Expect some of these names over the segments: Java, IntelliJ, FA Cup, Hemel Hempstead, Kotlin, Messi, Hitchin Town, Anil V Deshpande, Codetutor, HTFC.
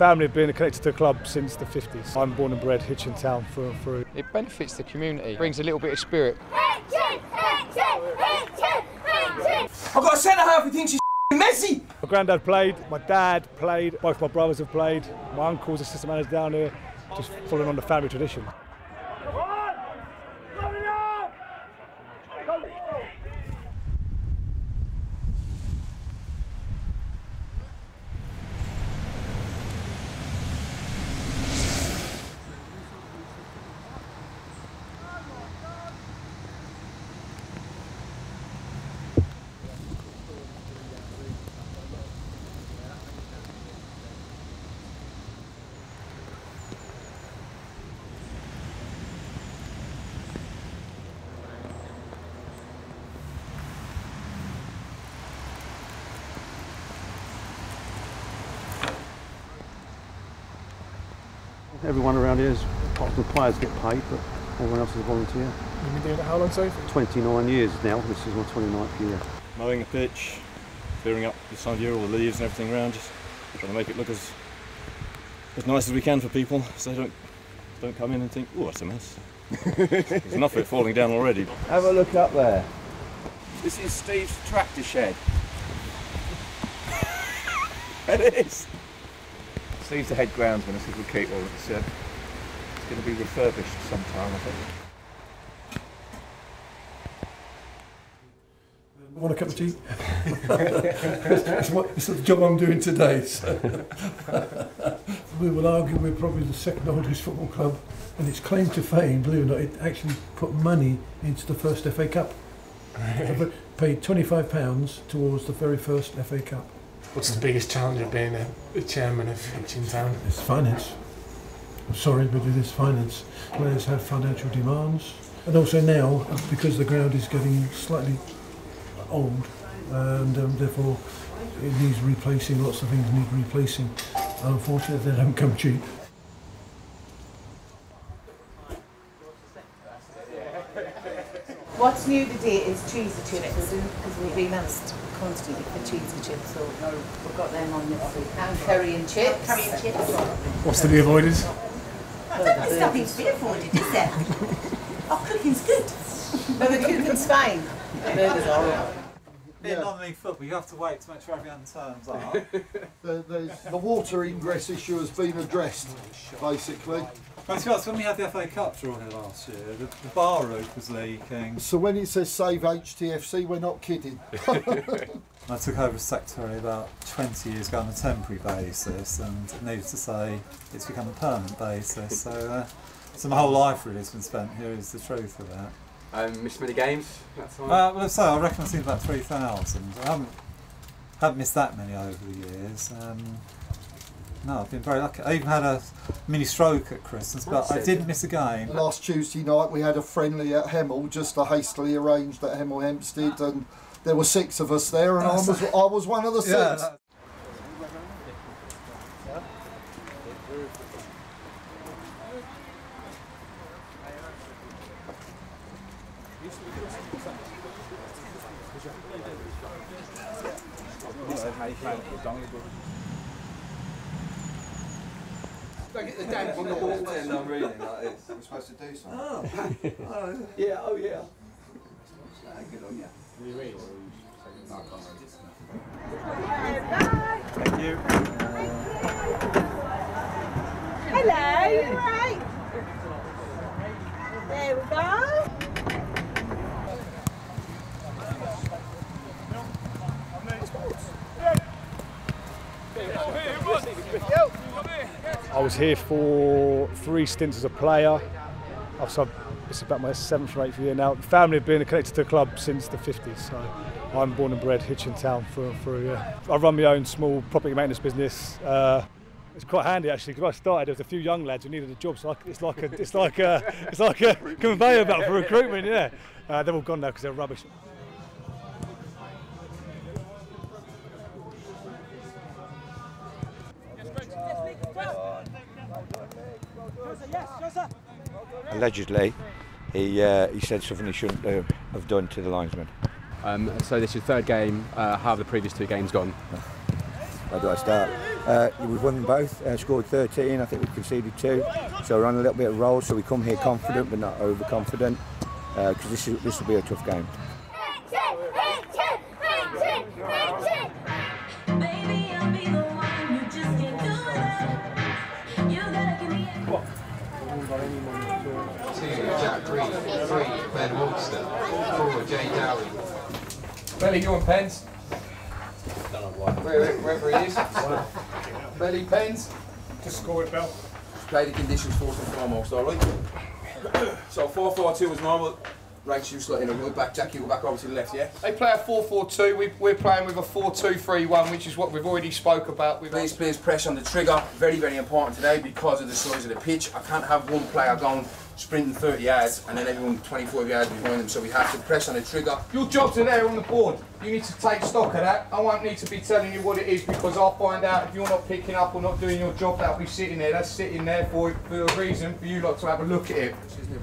family have been connected to the club since the 50s. I'm born and bred Hitchin Town through and through. It benefits the community, brings a little bit of spirit. Hitchin! Hitchin! Hitchin! Hitchin! I've got a centre-half who thinks she's Messi! My granddad played, my dad played, both my brothers have played, my uncle's assistant manager down here, just following on the family tradition. Everyone around here, apart from the players, get paid, but everyone else is a volunteer. You've been doing it how long, so far? 29 years now, this is my 29th year. Mowing the pitch, clearing up this time of year, all the leaves and everything around, just trying to make it look as nice as we can for people, so they don't come in and think, oh, that's a mess. There's enough of it falling down already. Have a look up there. This is Steve's tractor shed. It is. Steve's the head groundsman, this little Kate, well, it's going to be refurbished sometime, I think. Want a cup of tea? It's the job I'm doing today. So. We will argue we're probably the second oldest football club, and its claim to fame, believe it or not, it actually put money into the first FA Cup. It paid £25 towards the very first FA Cup. What's the biggest challenge of being a chairman of Hitchin Town? It's finance. I'm sorry, but it is finance. Players have financial demands. And also now, because the ground is getting slightly old, and therefore it needs replacing, lots of things need replacing. Unfortunately, they don't come cheap. What's new today is cheesy chips, because we've been asked constantly for cheesy chips, so we've got them on this week. And curry and chips. Curry and chips. What's to be avoided? There's nothing to be avoided, is there? Oh, cooking's good. But the cooking's fine. The burgers are all. Being non-league football, you have to wait to make sure everyone turns up. The water ingress issue has been addressed, basically. Well, to be honest, when we had the FA Cup drawn here last year, the bar roof was leaking. So when it says save HTFC, we're not kidding. I took over as secretary about 20 years ago on a temporary basis, and needless to say, it's become a permanent basis. So my whole life really has been spent here, is the truth of that. Missed many games? That's all. Well, so I reckon I've seen about 3,000. I haven't missed that many over the years. No, I've been very lucky. I even had a mini stroke at Christmas, but I did miss a game. Last Tuesday night we had a friendly at Hemel, just a hastily arranged at Hemel Hempstead, and there were 6 of us there, and I was one of the 6. Yeah, don't get the damp on the wall there. No, really, like this. We're supposed to do something. Oh. Yeah, oh yeah. Good on you. Thank you. Hello, you alright? There we go. I was here for 3 stints as a player. It's about my 7th or 8th year now. The family have been connected to the club since the 50s, so I'm born and bred Hitchin Town through and through. Yeah. I run my own small property maintenance business. It's quite handy actually, because when I started there was a few young lads who needed a job, so it's like a conveyor belt for recruitment. Yeah, they're all gone now because they're rubbish. Allegedly, he said something he shouldn't have done to the linesman. So this is your 3rd game. How have the previous 2 games gone? Where do I start? We've won them both, scored 13, I think we conceded 2. So we're on a little bit of roll, so we come here confident but not overconfident, because this will be a tough game. Jack Green, 3, Ben Walston, 4, Jay Dowie. Belly, go on, Pens. Don't know why. Wherever he is. Belly, Pens. Just score it, Bell. Just play the conditions first and foremost, alright? So 4-4-2 is normal. Right, you slot in a right back, Jack, you go back over to the left, yeah? They play a 4-4-2, we're playing with a 4-2-3-1, which is what we've already spoke about. Please press on the trigger, very, very important today because of the size of the pitch. I can't have one player going sprinting 30 yards and then everyone 25 yards behind them, so we have to press on the trigger. Your jobs are there on the board, you need to take stock of that. I won't need to be telling you what it is because I'll find out if you're not picking up or not doing your job, that'll be sitting there. That's sitting there for a reason, for you lot to have a look at it.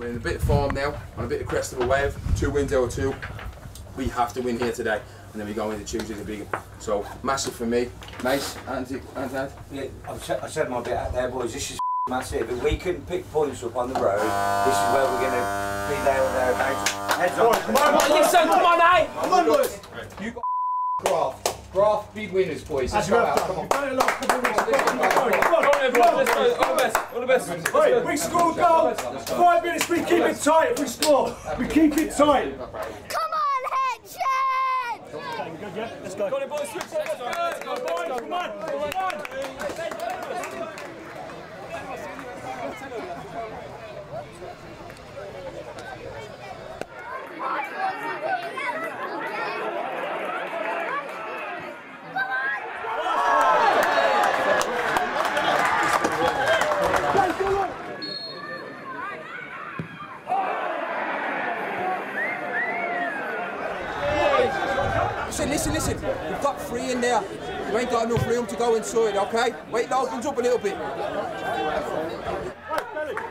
We're in a bit of form now, on a bit of crest of a wave, 2 wins out of 2. We have to win here today, and then we go into Tuesday the big one. So, massive for me. Nice, and yeah, I said my bit out there, boys. This is massive. If we can pick points up on the road, this is where we're going to be there or thereabouts. Heads on. Come on, eh? Come on, boys. You got graft, big winners, boys. That's right. Come on. All the best. We score a goal. 5 minutes, we keep it tight. If we score, we keep it tight. Come on, Hitchin! Let's go. Got it, boys. Let's go, boys. Come on. Listen, we've got 3 in there. You ain't got enough room to go inside, okay? Wait, it opens up a little bit.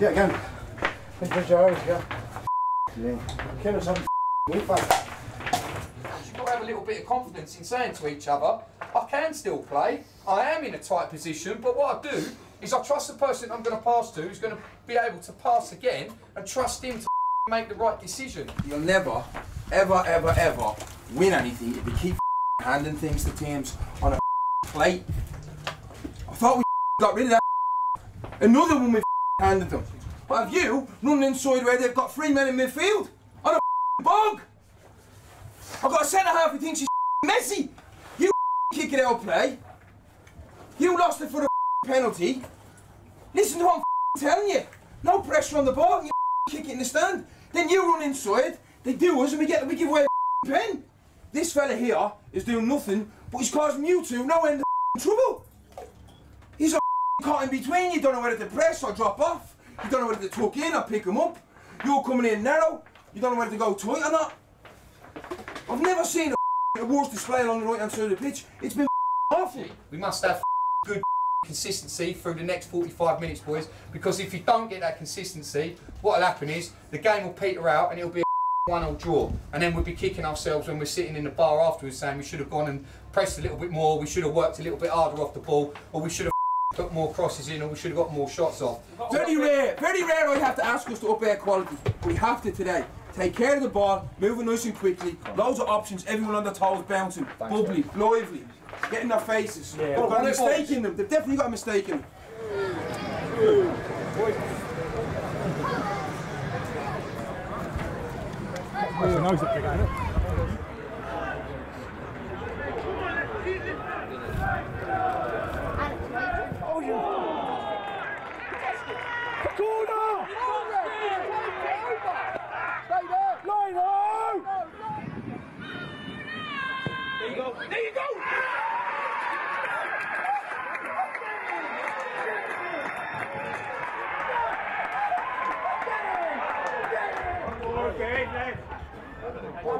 Yeah, again. It's just hours, yeah. Yeah. Kill us on the week back. You've got to have a little bit of confidence in saying to each other, I can still play, I am in a tight position, but what I do is I trust the person I'm going to pass to who's going to be able to pass again and trust him to make the right decision. You'll never, ever, ever, ever win anything if you keep handing things to teams on a plate. I thought we got rid of that. Another one with handed them. But have you run inside where they've got 3 men in midfield? On a bog! I've got a centre half who thinks he's messy! You kick it out play. You lost it for the penalty. Listen to what I'm telling you. No pressure on the ball, you kick it in the stand. Then you run inside, they do us and we give away a pen. This fella here is doing nothing, but he's causing you two no end of trouble. He's caught in between, you don't know whether to press or drop off, you don't know whether to tuck in or pick them up, you're coming in narrow, you don't know whether to go tight or not. I've never seen a worse display along the right hand side of the pitch, it's been awful. We must have good consistency through the next 45 minutes, boys, because if you don't get that consistency, what'll happen is the game will peter out and it'll be a 1-0 draw, and then we'll be kicking ourselves when we're sitting in the bar afterwards saying we should have gone and pressed a little bit more, we should have worked a little bit harder off the ball, or we should have put more crosses in, or we should have got more shots off. Very rare I have to ask us to up our quality. We have to today. Take care of the ball, moving nice and quickly, loads of options, everyone on their toes bouncing, bubbly, lively, getting their faces. Yeah, they've got a mistake in them, they've definitely got a mistake in them. There you go!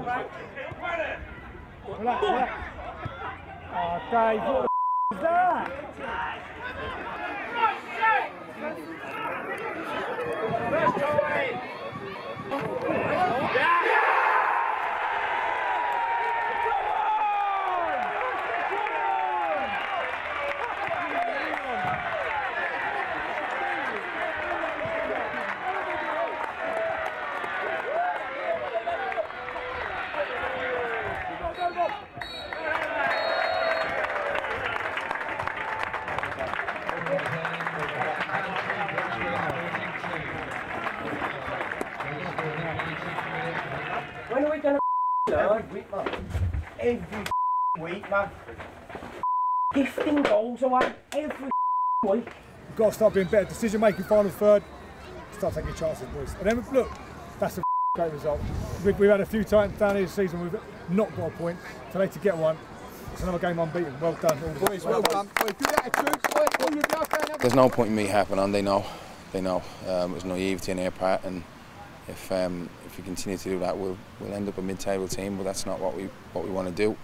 Oh, Dave, what the is that? Gifting goals away every week. We've got to start being better decision making, final third. Start taking chances, boys. And then look, that's a great result. We've had a few times down here this season. We've not got a point today to get one. It's another game unbeaten. Well done, all boys. Well done. There's no point in me harping on. They know. They know. There's naivety in their part, and if we continue to do that, we'll end up a mid-table team. But that's not what we want to do.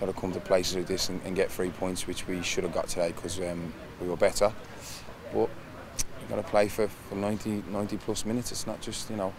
Got to come to places like this and get 3 points, which we should have got today because we were better. But you've got to play for 90 plus minutes. It's not just, you know,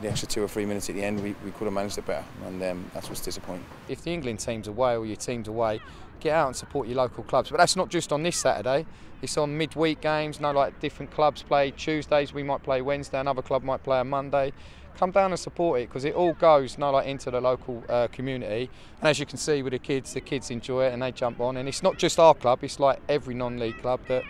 the extra 2 or 3 minutes at the end. We could have managed it better, and that's what's disappointing. If the England team's away or your team's away, get out and support your local clubs. But that's not just on this Saturday. It's on midweek games. No, like different clubs play Tuesdays. We might play Wednesday. Another club might play on Monday. Come down and support it, because it all goes into the local community, and as you can see with the kids enjoy it and they jump on. And it's not just our club; it's like every non-league club that,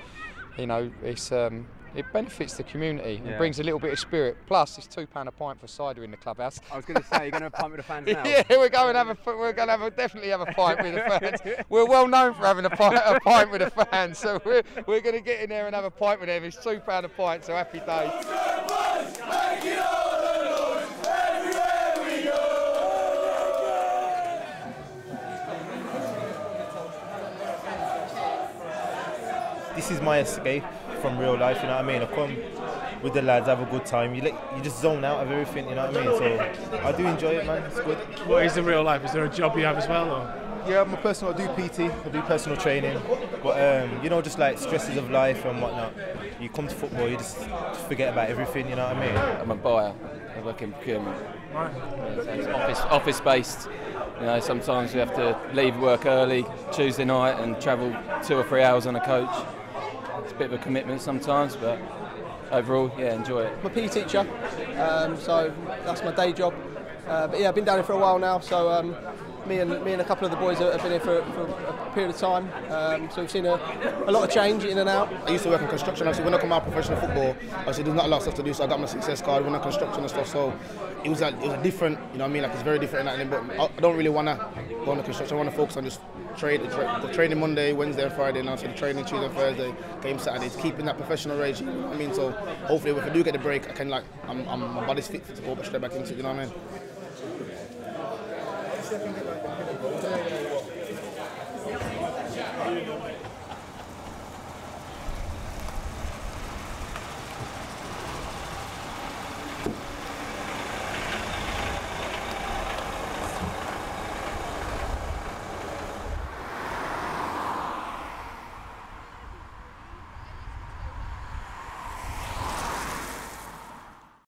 you know, it's it benefits the community and brings a little bit of spirit. Plus, it's £2 a pint for cider in the clubhouse. I was going to say, you're going to have a pint with the fans now. Yeah, we're going to definitely have a pint with the fans. We're well known for having a pint with the fans, so we're going to get in there and have a pint with them. It's £2 a pint, so happy days. This is my escape from real life, you know what I mean? I come with the lads, have a good time. You just zone out of everything, you know what I mean? So I do enjoy it, man. It's good. What is the real life? Is there a job you have as well? Or? Yeah, I'm a personal. I do PT. I do personal training. But you know, just like stresses of life and whatnot. You come to football, you just forget about everything, you know what I mean? I'm a buyer. I work in procurement. Right. It's office based. You know, sometimes you have to leave work early Tuesday night and travel 2 or 3 hours on a coach. It's a bit of a commitment sometimes, but overall, yeah, enjoy it. I'm a PE teacher, so that's my day job. But yeah, I've been down here for a while now, so me and a couple of the boys have been here for a period of time. So we've seen a lot of change in and out. I used to work in construction. Actually, when I come out of professional football, actually there's not a lot of stuff to do, so I got my success card when I construction and stuff. So it was different, you know what I mean? Like, it's very different. But I don't really want to go on the construction. I want to focus on just training Monday, Wednesday and Friday now, so the training Tuesday and Thursday, game Saturdays, keeping that professional rage, you know what I mean? So hopefully if I do get a break, I can, like, my body's fit to go straight back into it, you know what I mean?